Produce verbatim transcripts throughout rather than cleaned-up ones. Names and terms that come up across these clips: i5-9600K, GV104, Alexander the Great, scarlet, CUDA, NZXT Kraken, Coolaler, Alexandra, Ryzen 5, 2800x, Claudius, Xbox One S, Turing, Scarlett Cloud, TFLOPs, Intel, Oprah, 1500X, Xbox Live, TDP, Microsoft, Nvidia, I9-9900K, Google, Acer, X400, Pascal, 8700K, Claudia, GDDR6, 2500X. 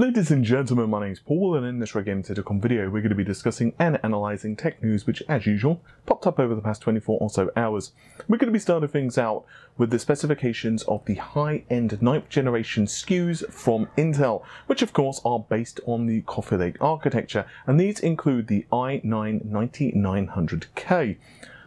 Ladies and gentlemen, my name is Paul, and in this RedGamingTech video we're going to be discussing and analysing tech news which, as usual, popped up over the past twenty-four or so hours. We're going to be starting things out with the specifications of the high-end ninth generation S K Us from Intel, which of course are based on the Coffee Lake architecture, and these include the i nine ninety-nine hundred K.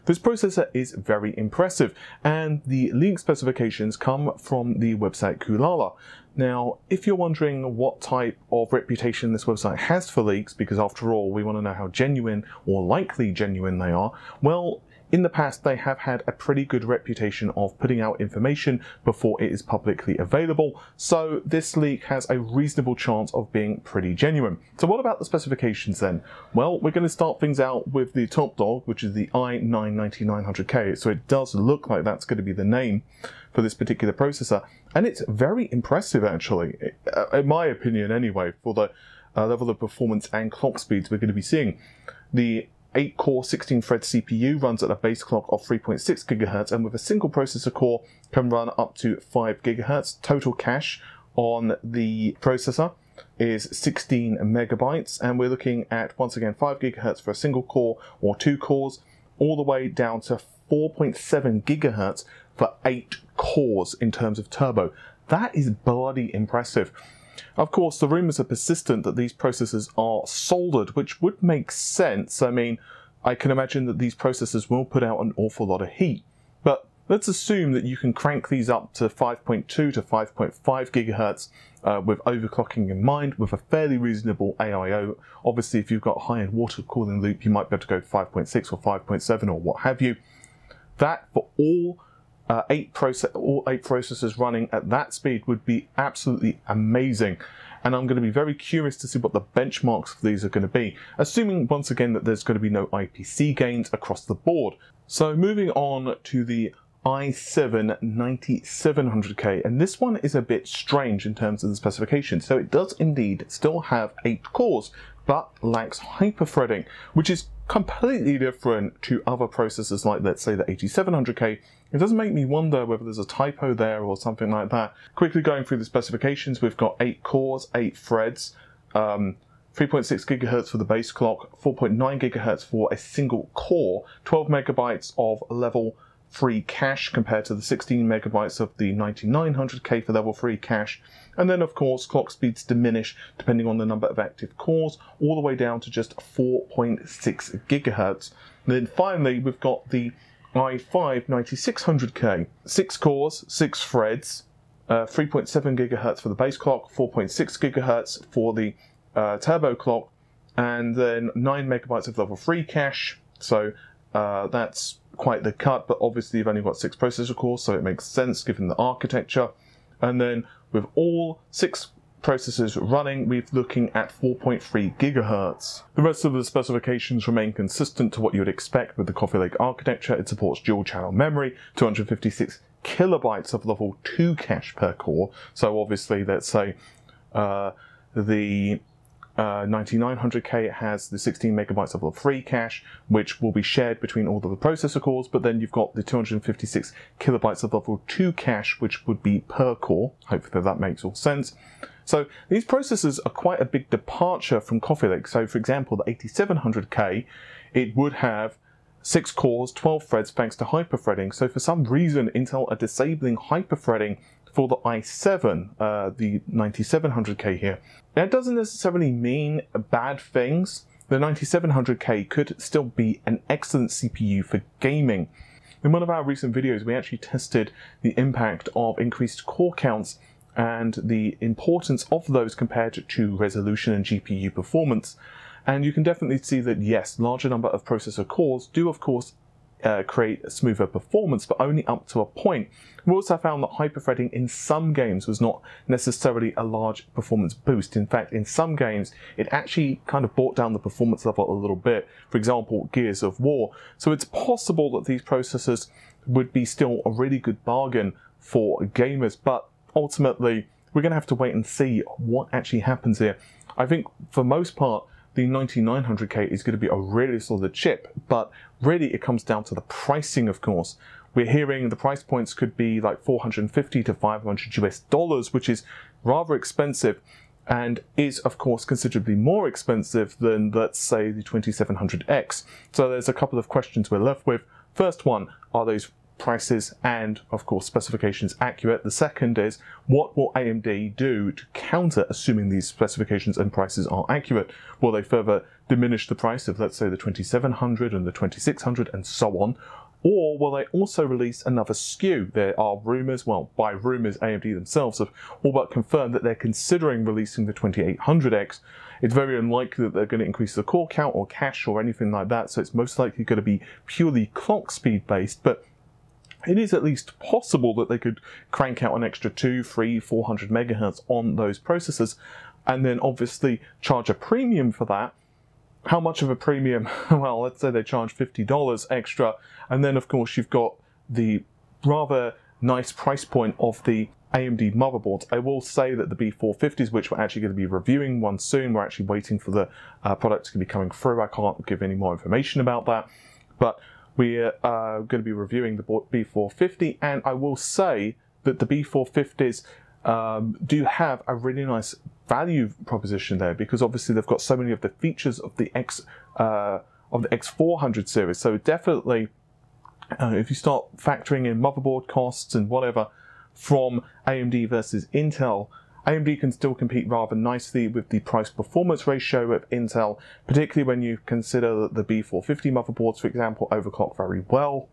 This processor is very impressive, and the leaked specifications come from the website Coolaler. Now, if you're wondering what type of reputation this website has for leaks, because after all we want to know how genuine or likely genuine they are, well, in the past they have had a pretty good reputation of putting out information before it is publicly available, so this leak has a reasonable chance of being pretty genuine. So what about the specifications then? Well, we're going to start things out with the top dog, which is the i nine ninety-nine hundred K, so it does look like that's going to be the name for this particular processor, and it's very impressive actually, in my opinion anyway, for the uh, level of performance and clock speeds we're going to be seeing. The eight core sixteen thread C P U runs at a base clock of three point six gigahertz, and with a single processor core can run up to five gigahertz. Total cache on the processor is sixteen megabytes, and we're looking at, once again, five gigahertz for a single core or two cores, all the way down to four point seven gigahertz for eight cores in terms of turbo. That is bloody impressive. Of course, the rumors are persistent that these processors are soldered, which would make sense. I mean, I can imagine that these processors will put out an awful lot of heat. But let's assume that you can crank these up to five point two to five point five gigahertz uh, with overclocking in mind, with a fairly reasonable A I O. Obviously, if you've got high-end water cooling loop, you might be able to go to five point six or five point seven or what have you. That, for all Uh, eight process, all eight processors running at that speed would be absolutely amazing, and I'm going to be very curious to see what the benchmarks for these are going to be, assuming once again that there's going to be no I P C gains across the board. So moving on to the i seven ninety-seven hundred K, and this one is a bit strange in terms of the specifications. So it does indeed still have eight cores, but lacks hyperthreading, which is completely different to other processors like, let's say, the eighty-seven hundred K. It does make me wonder whether there's a typo there or something like that. Quickly going through the specifications, we've got eight cores, eight threads, um, three point six gigahertz for the base clock, four point nine gigahertz for a single core, twelve megabytes of level three cache compared to the sixteen megabytes of the ninety-nine hundred K for level three cache, and then of course clock speeds diminish depending on the number of active cores, all the way down to just four point six gigahertz. And then finally we've got the i five ninety-six hundred K, six cores, six threads, uh, three point seven gigahertz for the base clock, four point six gigahertz for the uh, turbo clock, and then nine megabytes of level three cache. So uh, that's quite the cut, but obviously you've only got six processor cores, so it makes sense given the architecture. And then with all six processors running, we're looking at four point three gigahertz. The rest of the specifications remain consistent to what you would expect with the Coffee Lake architecture. It supports dual channel memory, two hundred fifty-six kilobytes of level two cache per core. So obviously, let's say uh, the Uh, ninety-nine hundred K has the sixteen megabytes of level three cache, which will be shared between all of the processor cores, but then you've got the two hundred fifty-six kilobytes of level two cache, which would be per core. Hopefully that makes all sense. So these processors are quite a big departure from Coffee Lake. So for example, the eighty-seven hundred K, it would have six cores, twelve threads thanks to hyperthreading. So for some reason, Intel are disabling hyperthreading for the i seven, uh, the ninety-seven hundred K here. Now, it doesn't necessarily mean bad things. The ninety-seven hundred K could still be an excellent C P U for gaming. In one of our recent videos, we actually tested the impact of increased core counts and the importance of those compared to resolution and G P U performance. And you can definitely see that, yes, larger number of processor cores do, of course, Uh, create a smoother performance, but only up to a point. We also found that hyperthreading in some games was not necessarily a large performance boost. In fact, in some games, it actually kind of brought down the performance level a little bit. For example, Gears of War. So it's possible that these processors would be still a really good bargain for gamers, but ultimately, we're going to have to wait and see what actually happens here. I think for most part, the ninety-nine hundred K is going to be a really solid chip, but really it comes down to the pricing, of course. We're hearing the price points could be like four hundred fifty to five hundred U S dollars, which is rather expensive. and is of course considerably more expensive than, let's say, the twenty-seven hundred X. So there's a couple of questions we're left with. First one, are those prices and of course specifications accurate? The second is, what will A M D do to counter, assuming these specifications and prices are accurate? Will they further diminish the price of, let's say, the twenty-seven hundred and the twenty-six hundred and so on? Or will they also release another S K U? There are rumours, well, by rumours, A M D themselves have all but confirmed that they're considering releasing the twenty-eight hundred X. It's very unlikely that they're going to increase the core count or cache or anything like that, so it's most likely going to be purely clock speed based, but it is at least possible that they could crank out an extra two, three, four hundred megahertz on those processors, and then obviously charge a premium for that. How much of a premium? Well, let's say they charge fifty dollars extra, and then of course you've got the rather nice price point of the A M D motherboards. I will say that the B four fifties, which we're actually going to be reviewing one soon, we're actually waiting for the uh, products to be coming through. I can't give any more information about that, but we're uh, going to be reviewing the B four fifty, and I will say that the B four fifties um, do have a really nice value proposition there, because obviously they've got so many of the features of the X uh, of the X four hundred series. So definitely, uh, if you start factoring in motherboard costs and whatever from A M D versus Intel, A M D can still compete rather nicely with the price-performance ratio of Intel, particularly when you consider that the B four fifty motherboards, for example, overclock very well.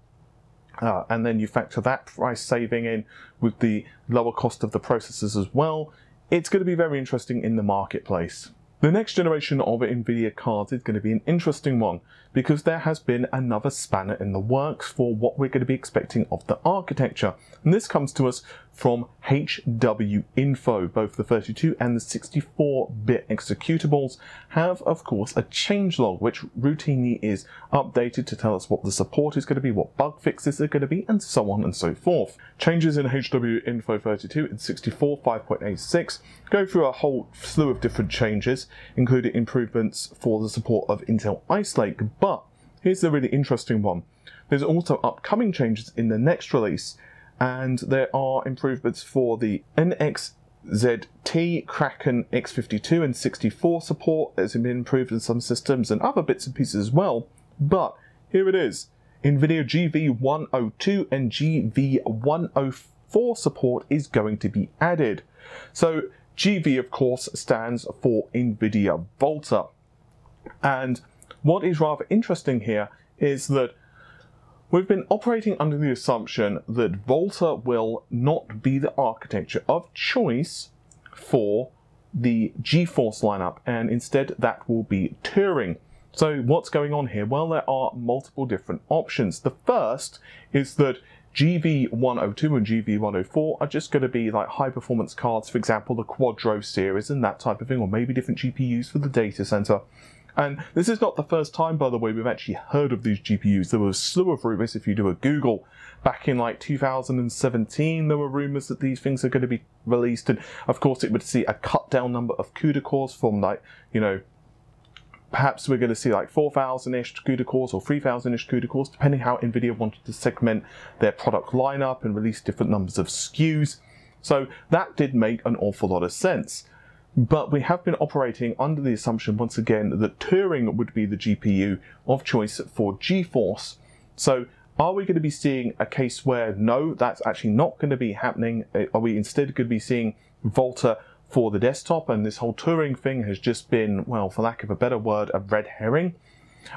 Uh, and then you factor that price saving in with the lower cost of the processors as well. It's going to be very interesting in the marketplace. The next generation of Nvidia cards is going to be an interesting one, because there has been another spanner in the works for what we're going to be expecting of the architecture. And this comes to us from HWinfo. Both the thirty-two and the sixty-four bit executables have, of course, a changelog, which routinely is updated to tell us what the support is going to be, what bug fixes are going to be, and so on and so forth. Changes in HWinfo thirty-two and sixty-four five point eight six go through a whole slew of different changes, including improvements for the support of Intel Ice Lake. But here's the really interesting one. There's also upcoming changes in the next release, and there are improvements for the N X Z T Kraken X fifty-two and sixty-four support. It's been improved in some systems and other bits and pieces as well. But here it is. NVIDIA G V one oh two and G V one oh four support is going to be added. So G V, of course, stands for NVIDIA Volta. And what is rather interesting here is that we've been operating under the assumption that Volta will not be the architecture of choice for the GeForce lineup, and instead that will be Turing. So what's going on here? Well, there are multiple different options. The first is that G V one oh two and G V one oh four are just going to be like high performance cards, for example, the Quadro series and that type of thing, or maybe different G P Us for the data center. And this is not the first time, by the way, we've actually heard of these G P Us. There were a slew of rumors. If you do a Google back in like two thousand seventeen, there were rumors that these things are going to be released. And of course it would see a cut down number of CUDA cores from, like, you know, perhaps we're going to see like four thousand ish CUDA cores or three thousand ish CUDA cores, depending how NVIDIA wanted to segment their product lineup and release different numbers of S K Us. So that did make an awful lot of sense. But we have been operating under the assumption, once again, that Turing would be the G P U of choice for GeForce. So are we going to be seeing a case where, no, that's actually not going to be happening? Are we instead going to be seeing Volta for the desktop, and this whole Turing thing has just been, well, for lack of a better word, a red herring?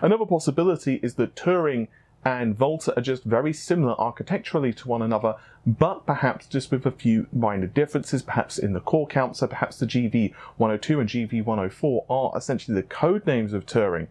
Another possibility is that Turing and Volta are just very similar architecturally to one another, but perhaps just with a few minor differences, perhaps in the core count. So perhaps the G V one oh two and G V one oh four are essentially the code names of Turing.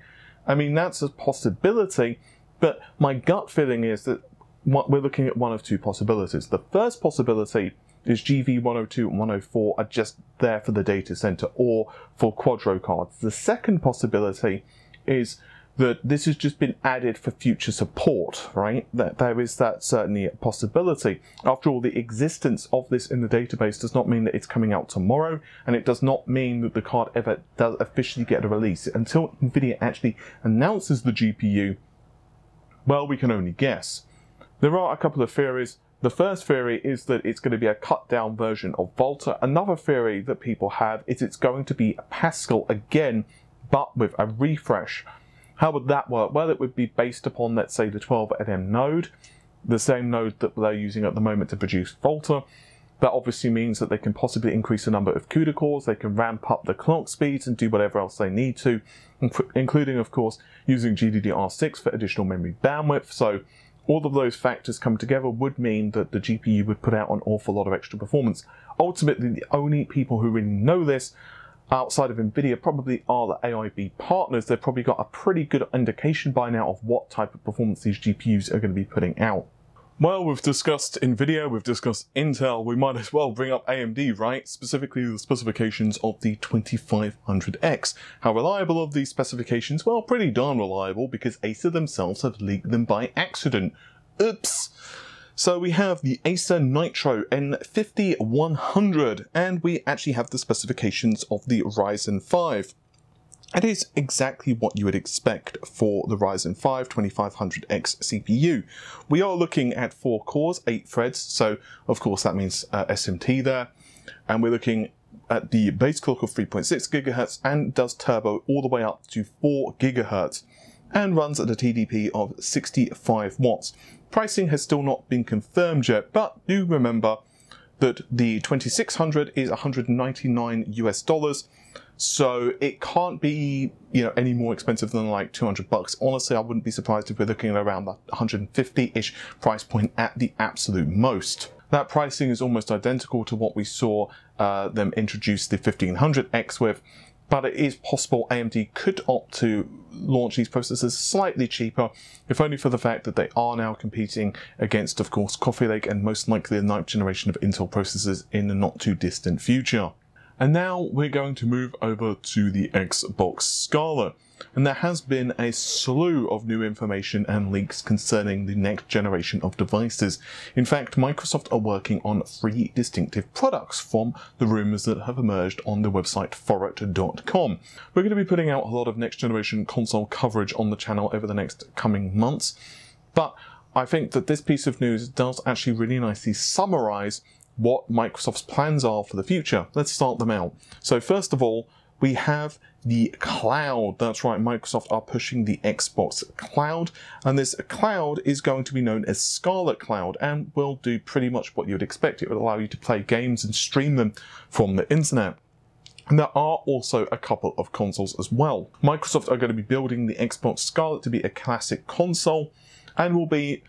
I mean, that's a possibility, but my gut feeling is that we're looking at one of two possibilities. The first possibility is G V one oh two and one oh four are just there for the data center or for Quadro cards. The second possibility is that this has just been added for future support, right? That there is that certainly a possibility. After all, the existence of this in the database does not mean that it's coming out tomorrow, and it does not mean that the card ever does officially get a release. Until NVIDIA actually announces the G P U, well, we can only guess. There are a couple of theories. The first theory is that it's going to be a cut down version of Volta. Another theory that people have is it's going to be Pascal again, but with a refresh. How would that work? Well, it would be based upon, let's say, the twelve N M node, the same node that they're using at the moment to produce Volta. That obviously means that they can possibly increase the number of CUDA cores, they can ramp up the clock speeds and do whatever else they need to, including, of course, using G D D R six for additional memory bandwidth. So all of those factors come together would mean that the G P U would put out an awful lot of extra performance. Ultimately, the only people who really know this outside of Nvidia probably are the A I B partners. They've probably got a pretty good indication by now of what type of performance these G P Us are going to be putting out. Well, we've discussed Nvidia, we've discussed Intel, we might as well bring up A M D, right? Specifically the specifications of the twenty-five hundred X. How reliable are these specifications? Well, pretty darn reliable, because Acer themselves have leaked them by accident. Oops! So we have the Acer Nitro N fifty one hundred, and we actually have the specifications of the Ryzen five. It is exactly what you would expect for the Ryzen five twenty-five hundred X C P U. We are looking at four cores, eight threads, so of course that means uh, S M T there. And we're looking at the base clock of three point six gigahertz and does turbo all the way up to four gigahertz and runs at a T D P of sixty-five watts. Pricing has still not been confirmed yet, but do remember that the twenty-six hundred is one hundred ninety-nine US dollars. So it can't be, you know, any more expensive than like two hundred bucks. Honestly, I wouldn't be surprised if we're looking at around that one hundred fifty-ish price point at the absolute most. That pricing is almost identical to what we saw uh, them introduce the fifteen hundred X with, but it is possible A M D could opt to launch these processors slightly cheaper, if only for the fact that they are now competing against, of course, Coffee Lake and most likely the ninth generation of Intel processors in the not too distant future. And now we're going to move over to the Xbox Scarlett. And there has been a slew of new information and leaks concerning the next generation of devices. In fact, Microsoft are working on three distinctive products from the rumors that have emerged on their website forret dot com. We're going to be putting out a lot of next generation console coverage on the channel over the next coming months. But I think that this piece of news does actually really nicely summarize what Microsoft's plans are for the future. Let's start them out. So first of all, we have the cloud. That's right, Microsoft are pushing the Xbox Cloud, and this cloud is going to be known as Scarlett Cloud and will do pretty much what you'd expect. It will allow you to play games and stream them from the internet. And there are also a couple of consoles as well. Microsoft are going to be building the Xbox Scarlett to be a classic console and will be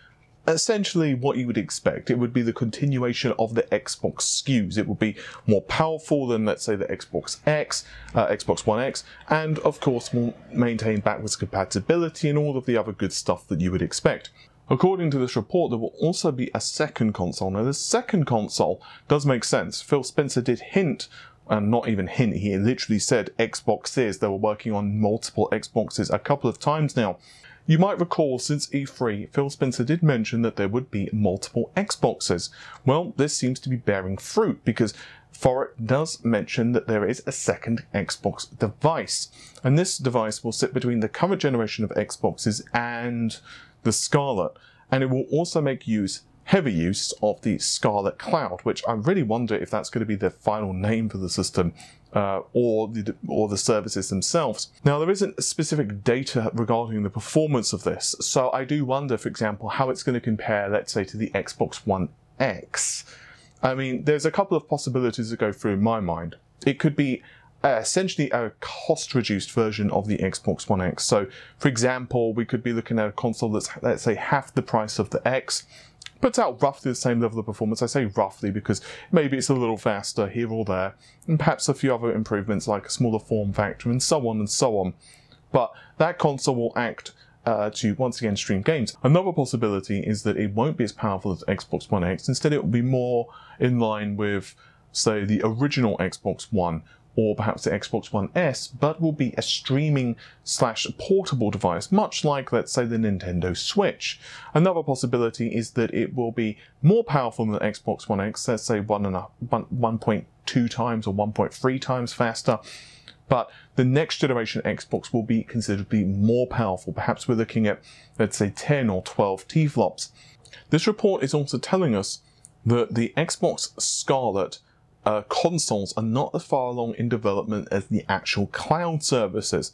essentially what you would expect. It would be the continuation of the Xbox S K Us. It would be more powerful than, let's say, the Xbox X, uh, Xbox One X, and of course will maintain backwards compatibility and all of the other good stuff that you would expect. According to this report, there will also be a second console. Now, the second console does make sense. Phil Spencer did hint, and not even hint, he literally said Xboxes. They were working on multiple Xboxes a couple of times now. You might recall since E three, Phil Spencer did mention that there would be multiple Xboxes. Well, this seems to be bearing fruit, because Forret does mention that there is a second Xbox device. And this device will sit between the current generation of Xboxes and the Scarlett. And it will also make use, heavy use, of the Scarlett Cloud, which I really wonder if that's going to be the final name for the system. Uh, or, the, or the services themselves. Now, there isn't specific data regarding the performance of this, so I do wonder, for example, how it's going to compare, let's say, to the Xbox One X. I mean, there's a couple of possibilities that go through my mind. It could be uh, essentially a cost-reduced version of the Xbox One X. So, for example, we could be looking at a console that's, let's say, half the price of the X, puts out roughly the same level of performance. I say roughly because maybe it's a little faster here or there, and perhaps a few other improvements like a smaller form factor and so on and so on. But that console will act uh, to once again stream games. Another possibility is that it won't be as powerful as Xbox One X. Instead, it will be more in line with, say, the original Xbox One or perhaps the Xbox One S, but will be a streaming slash portable device, much like, let's say, the Nintendo Switch. Another possibility is that it will be more powerful than the Xbox One X, let's say one point two times or one point three times faster, but the next generation Xbox will be considerably more powerful. Perhaps we're looking at, let's say, ten or twelve T flops. This report is also telling us that the Xbox Scarlett uh, consoles are not as far along in development as the actual cloud services,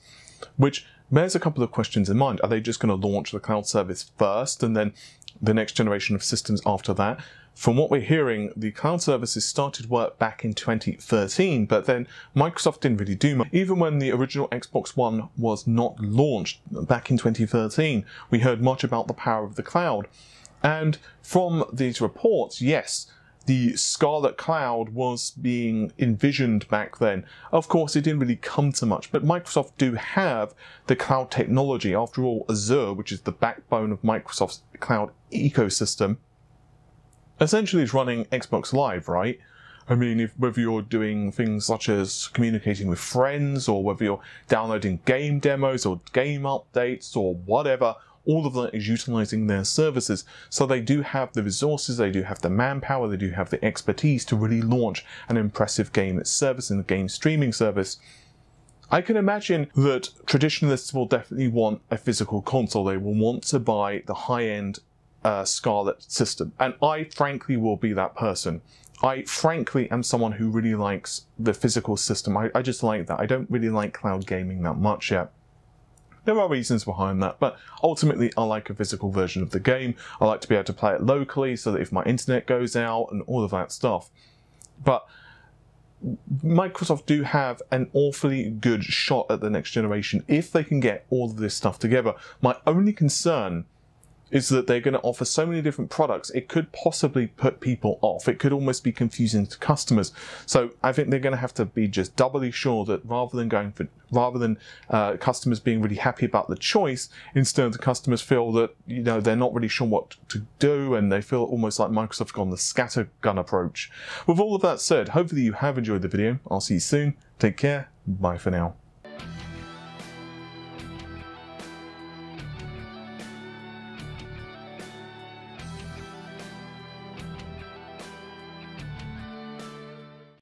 which bears a couple of questions in mind. Are they just going to launch the cloud service first and then the next generation of systems after that? From what we're hearing, the cloud services started work back in twenty thirteen, but then Microsoft didn't really do much. Even when the original Xbox One was not launched back in twenty thirteen, we heard much about the power of the cloud. And from these reports, yes, the Scarlett Cloud was being envisioned back then. Of course, it didn't really come to much, but Microsoft do have the cloud technology. After all, Azure, which is the backbone of Microsoft's cloud ecosystem, essentially is running Xbox Live, right? I mean, if, whether you're doing things such as communicating with friends, or whether you're downloading game demos or game updates or whatever, all of that is utilizing their services. So they do have the resources, they do have the manpower, they do have the expertise to really launch an impressive game service and a game streaming service. I can imagine that traditionalists will definitely want a physical console. They will want to buy the high-end Uh, Scarlett system, and I frankly will be that person. I frankly am someone who really likes the physical system. I, I just like that. I don't really like cloud gaming that much yet. There are reasons behind that, but ultimately I like a physical version of the game. I like to be able to play it locally so that if my internet goes out and all of that stuff. But Microsoft do have an awfully good shot at the next generation if they can get all of this stuff together. My only concern is that they're going to offer so many different products, it could possibly put people off. It could almost be confusing to customers. So I think they're going to have to be just doubly sure that rather than going for, rather than uh, customers being really happy about the choice, instead the customers feel that, you know, they're not really sure what to do, and they feel almost like Microsoft's gone the scattergun approach. With all of that said, hopefully you have enjoyed the video. I'll see you soon. Take care. Bye for now.